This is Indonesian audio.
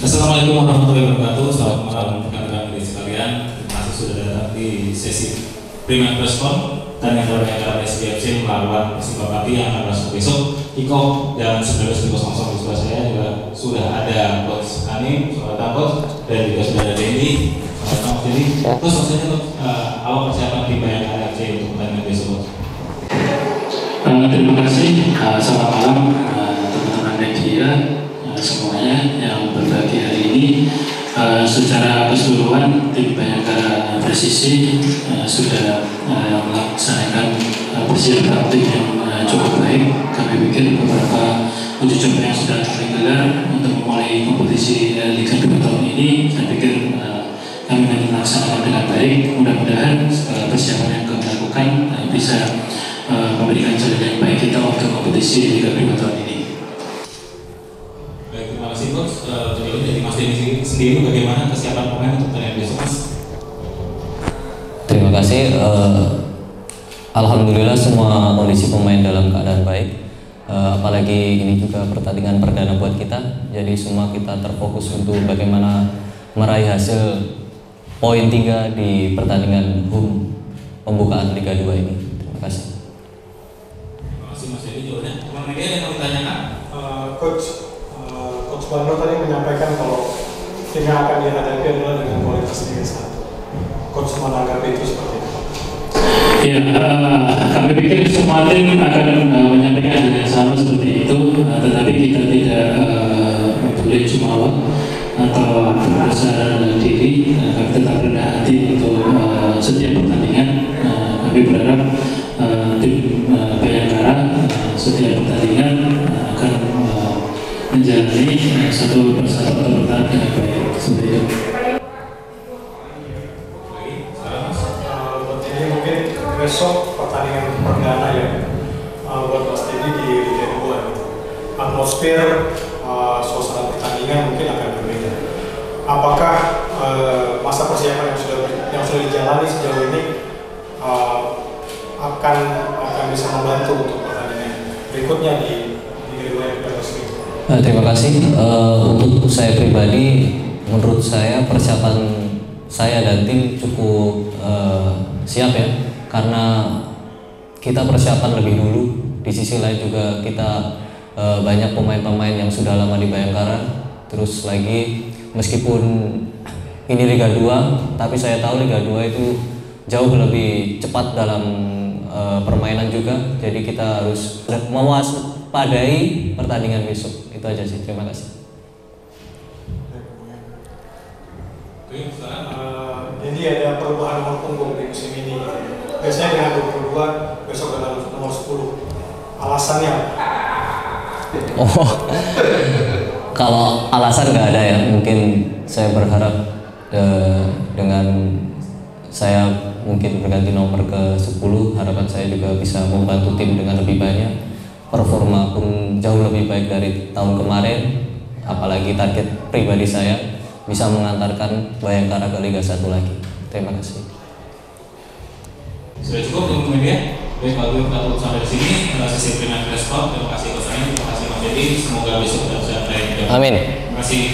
Assalamualaikum warahmatullahi wabarakatuh. Selamat malam rekan-rekan sekalian. Terima kasih sudah datang di sesi Premier Preskon dan yang Bhayangkara SDFC melawan Persib Bakti yang akan masuk besok. Iko dan 19.00 di sebelah saya juga sudah ada Coach Anim, sudah ada Coach, dan juga sudah ada Denny. Jadi terus maksudnya awal persiapan di Bhayangkara FC untuk pertandingan besok. Terima kasih. Selamat malam teman-teman media semuanya yang berbagi hari ini. Secara keseluruhan tim Bhayangkara Presisi sudah melaksanakan persiapan tim yang cukup baik. Kami pikir beberapa uji coba yang sudah tergelar untuk memulai kompetisi Liga 2 tahun ini, saya pikir kami akan melaksanakan dengan baik. Mudah-mudahan persiapan yang kami lakukan bisa memberikan jalan yang baik kita untuk kompetisi Liga 2 tahun ini. Baik, terima kasih Coach. Terlebih dari Mas Denny sendiri, bagaimana kesiapan pemain untuk pertandingan besok, Mas? Terima kasih. Alhamdulillah semua kondisi pemain dalam keadaan baik. Apalagi ini juga pertandingan perdana buat kita, jadi semua kita terfokus untuk bagaimana meraih hasil poin 3 di pertandingan home pembukaan Liga 2 ini. Terima kasih. Terima kasih Mas Denny. Teman-teman yang mau ditanyakan, Coach. Coach Bandro tadi menyampaikan kalau tim yang akan dihadapi adalah dengan kualitas Liga 1. Coach menanggapi itu seperti itu? Ya, kami pikir semua tim akan menyampaikan hal yang sama seperti itu, tetapi kita tidak boleh jumawa atau merasa diri. Kami tetap rendah hati untuk setiap pertandingan. Kami berharap tim Bhayangkara setiap pertandingan akan menjalani satu persatu pertandingan yang baik seperti itu. Buat ini mungkin besok pertandingan perdana ya buat Mas Denny di Liga 2. Atmosfer suasana pertandingan mungkin akan berbeda. Apakah masa persiapan yang sudah dijalani sejauh ini akan bisa membantu untuk pertandingan berikutnya di Liga 2 yang resmi? Terima kasih. Untuk saya pribadi, menurut saya persiapan saya dan tim cukup siap ya, karena kita persiapan lebih dulu. Di sisi lain juga kita banyak pemain-pemain yang sudah lama di Bhayangkara. Terus lagi, meskipun ini Liga 2, tapi saya tahu Liga 2 itu jauh lebih cepat dalam permainan juga. Jadi kita harus mewaspadai pertandingan besok. Itu aja sih, terima kasih. Oke, jadi ada perubahan nomor punggung di musim ini. Biasanya dengan 22, besok ada nomor 10. Alasannya? Oh, kalau alasan nggak ada ya. Mungkin saya berharap dengan saya mungkin berganti nomor ke 10, harapan saya juga bisa membantu tim dengan lebih banyak. Performa pun jauh lebih baik dari tahun kemarin, apalagi target pribadi saya bisa mengantarkan Bhayangkara ke Liga 1 lagi. Terima kasih. Sudah cukup untuk media. Baik, bagus kita tutup sampai di sini. Sesi Premier Preskon. Terima kasih Coach Anim, terima kasih Mas Denny. Semoga besok kita bisa meraih. Amin. Terima kasih.